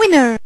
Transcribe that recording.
winner.